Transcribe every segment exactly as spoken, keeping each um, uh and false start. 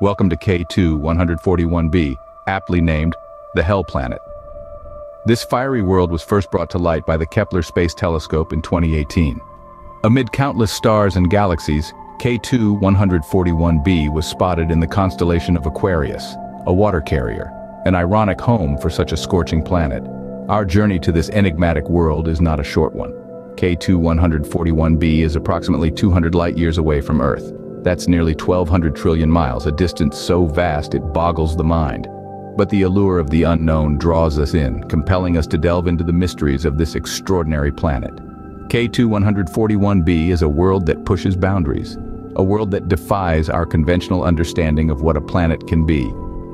Welcome to K two one forty-one b, aptly named the Hell Planet. This fiery world was first brought to light by the Kepler Space Telescope in twenty eighteen. Amid countless stars and galaxies, K two one forty-one b was spotted in the constellation of Aquarius, a water carrier, an ironic home for such a scorching planet. Our journey to this enigmatic world is not a short one. K two one forty-one b is approximately two hundred light-years away from Earth. That's nearly twelve hundred trillion miles, a distance so vast it boggles the mind. But the allure of the unknown draws us in, compelling us to delve into the mysteries of this extraordinary planet. K two one forty-one b is a world that pushes boundaries, a world that defies our conventional understanding of what a planet can be.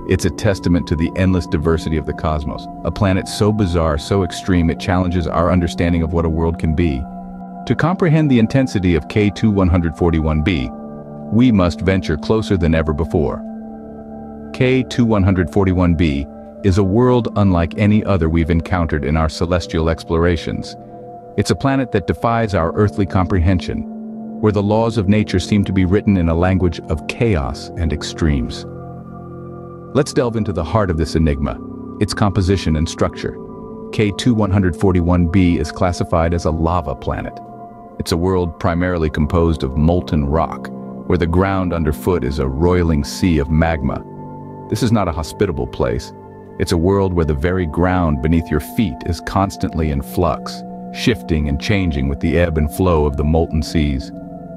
It's a testament to the endless diversity of the cosmos, a planet so bizarre, so extreme, it challenges our understanding of what a world can be. To comprehend the intensity of K two one forty-one b, we must venture closer than ever before. K two one forty-one b is a world unlike any other we've encountered in our celestial explorations. It's a planet that defies our earthly comprehension, where the laws of nature seem to be written in a language of chaos and extremes. Let's delve into the heart of this enigma, its composition and structure. K two one forty-one b is classified as a lava planet. It's a world primarily composed of molten rock, where the ground underfoot is a roiling sea of magma. This is not a hospitable place. It's a world where the very ground beneath your feet is constantly in flux, shifting and changing with the ebb and flow of the molten seas.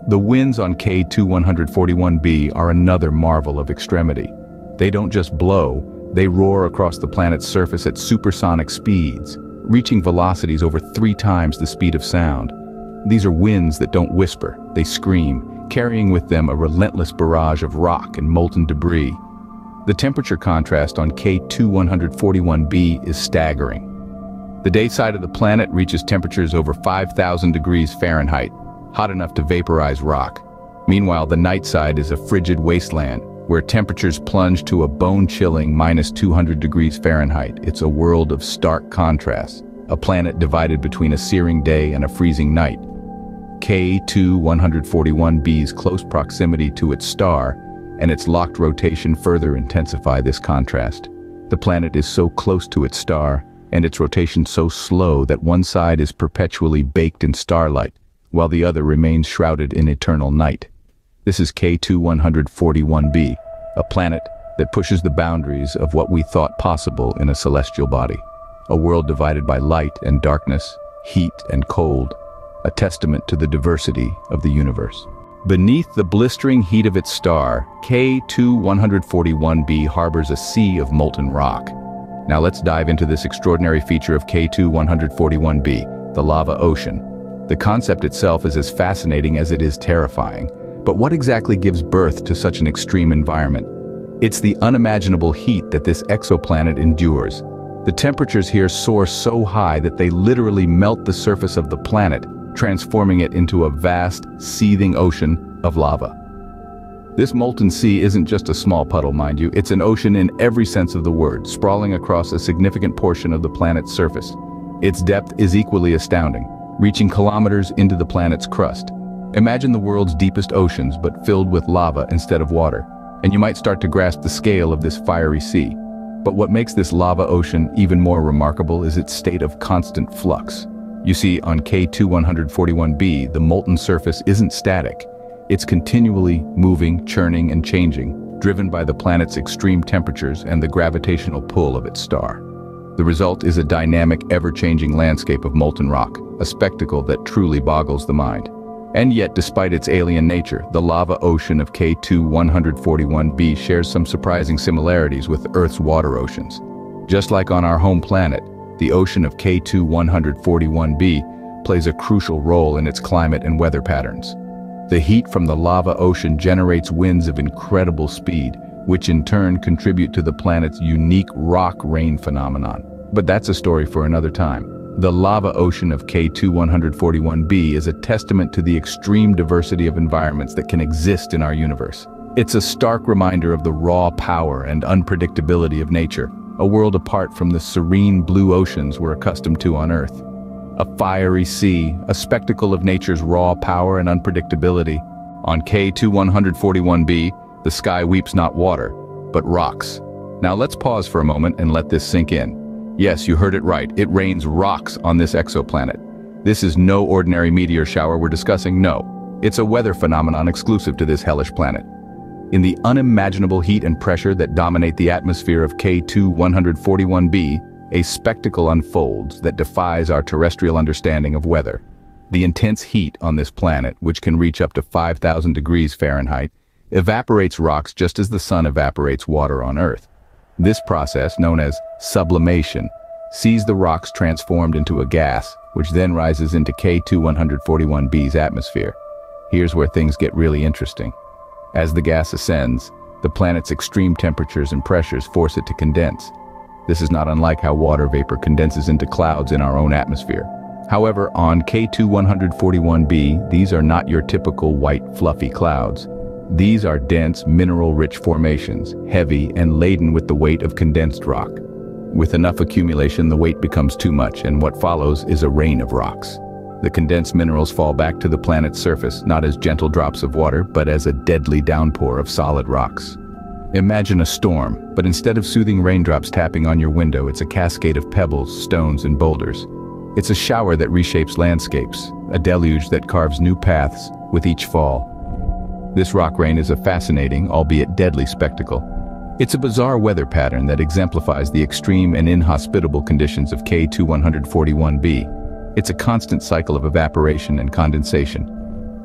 The winds on K two one forty-one b are another marvel of extremity. They don't just blow, they roar across the planet's surface at supersonic speeds, reaching velocities over three times the speed of sound. These are winds that don't whisper, they scream, carrying with them a relentless barrage of rock and molten debris. The temperature contrast on K two one forty-one b is staggering. The day side of the planet reaches temperatures over five thousand degrees Fahrenheit, hot enough to vaporize rock. Meanwhile, the night side is a frigid wasteland, where temperatures plunge to a bone-chilling minus two hundred degrees Fahrenheit. It's a world of stark contrasts, a planet divided between a searing day and a freezing night. K two one forty-one b's close proximity to its star and its locked rotation further intensify this contrast. The planet is so close to its star and its rotation so slow that one side is perpetually baked in starlight, while the other remains shrouded in eternal night. This is K two one forty-one b, a planet that pushes the boundaries of what we thought possible in a celestial body, a world divided by light and darkness, heat and cold, a testament to the diversity of the universe. Beneath the blistering heat of its star, K two one forty-one b harbors a sea of molten rock. Now let's dive into this extraordinary feature of K two one forty-one b, the lava ocean. The concept itself is as fascinating as it is terrifying. But what exactly gives birth to such an extreme environment? It's the unimaginable heat that this exoplanet endures. The temperatures here soar so high that they literally melt the surface of the planet, transforming it into a vast, seething ocean of lava. This molten sea isn't just a small puddle, mind you. It's an ocean in every sense of the word, sprawling across a significant portion of the planet's surface. Its depth is equally astounding, reaching kilometers into the planet's crust. Imagine the world's deepest oceans, but filled with lava instead of water, and you might start to grasp the scale of this fiery sea. But what makes this lava ocean even more remarkable is its state of constant flux. You see, on K two one forty-one b, the molten surface isn't static. It's continually moving, churning, and changing, driven by the planet's extreme temperatures and the gravitational pull of its star. The result is a dynamic, ever-changing landscape of molten rock, a spectacle that truly boggles the mind. And yet, despite its alien nature, the lava ocean of K two one forty-one b shares some surprising similarities with Earth's water oceans. Just like on our home planet, the ocean of K two one forty-one b plays a crucial role in its climate and weather patterns. The heat from the lava ocean generates winds of incredible speed, which in turn contribute to the planet's unique rock rain phenomenon. But that's a story for another time. The lava ocean of K two one forty-one b is a testament to the extreme diversity of environments that can exist in our universe. It's a stark reminder of the raw power and unpredictability of nature, a world apart from the serene blue oceans we're accustomed to on Earth. A fiery sea, a spectacle of nature's raw power and unpredictability. On K two one forty-one b, The sky weeps not water, but rocks. Now let's pause for a moment and let this sink in. Yes, you heard it right. It rains rocks on this exoplanet. This is no ordinary meteor shower we're discussing, no. It's a weather phenomenon exclusive to this hellish planet. In the unimaginable heat and pressure that dominate the atmosphere of K two one forty-one b, a spectacle unfolds that defies our terrestrial understanding of weather. The intense heat on this planet, which can reach up to five thousand degrees Fahrenheit, evaporates rocks just as the sun evaporates water on Earth. This process, known as sublimation, sees the rocks transformed into a gas, which then rises into K two one forty-one b's atmosphere. Here's where things get really interesting. As the gas ascends, the planet's extreme temperatures and pressures force it to condense. This is not unlike how water vapor condenses into clouds in our own atmosphere. However, on K two one forty-one b, these are not your typical white, fluffy clouds. These are dense, mineral-rich formations, heavy and laden with the weight of condensed rock. With enough accumulation, the weight becomes too much, and what follows is a rain of rocks. The condensed minerals fall back to the planet's surface, not as gentle drops of water, but as a deadly downpour of solid rocks. Imagine a storm, but instead of soothing raindrops tapping on your window, it's a cascade of pebbles, stones, and boulders. It's a shower that reshapes landscapes, a deluge that carves new paths with each fall. This rock rain is a fascinating, albeit deadly, spectacle. It's a bizarre weather pattern that exemplifies the extreme and inhospitable conditions of K two one forty-one b. It's a constant cycle of evaporation and condensation,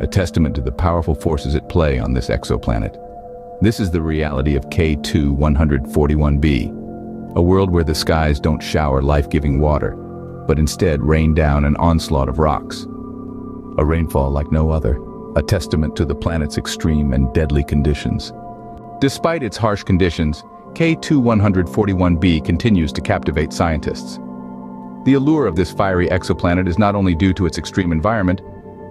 a testament to the powerful forces at play on this exoplanet. This is the reality of K two one forty-one b, a world where the skies don't shower life-giving water, but instead rain down an onslaught of rocks. A rainfall like no other, a testament to the planet's extreme and deadly conditions. Despite its harsh conditions, K two one forty-one b continues to captivate scientists. The allure of this fiery exoplanet is not only due to its extreme environment,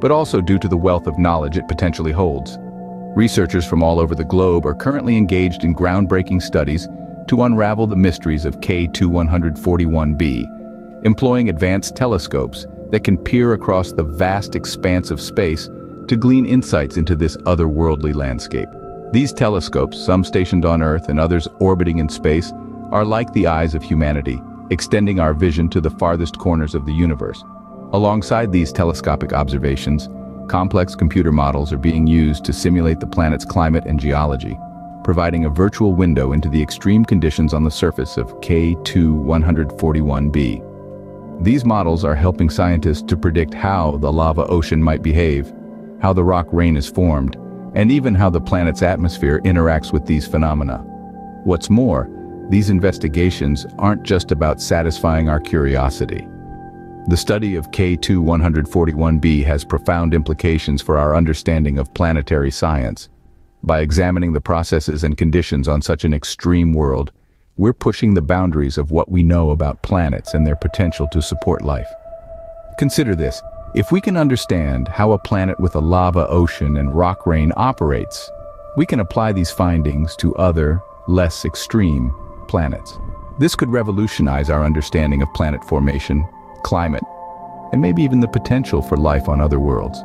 but also due to the wealth of knowledge it potentially holds. Researchers from all over the globe are currently engaged in groundbreaking studies to unravel the mysteries of K two one forty-one b, employing advanced telescopes that can peer across the vast expanse of space to glean insights into this otherworldly landscape. These telescopes, some stationed on Earth and others orbiting in space, are like the eyes of humanity, extending our vision to the farthest corners of the universe. Alongside these telescopic observations, complex computer models are being used to simulate the planet's climate and geology, providing a virtual window into the extreme conditions on the surface of K two one forty-one b. These models are helping scientists to predict how the lava ocean might behave, how the rock rain is formed, and even how the planet's atmosphere interacts with these phenomena. What's more, these investigations aren't just about satisfying our curiosity. The study of K two one forty-one b has profound implications for our understanding of planetary science. By examining the processes and conditions on such an extreme world, we're pushing the boundaries of what we know about planets and their potential to support life. Consider this: if we can understand how a planet with a lava ocean and rock rain operates, we can apply these findings to other, less extreme planets. This could revolutionize our understanding of planet formation, climate, and maybe even the potential for life on other worlds.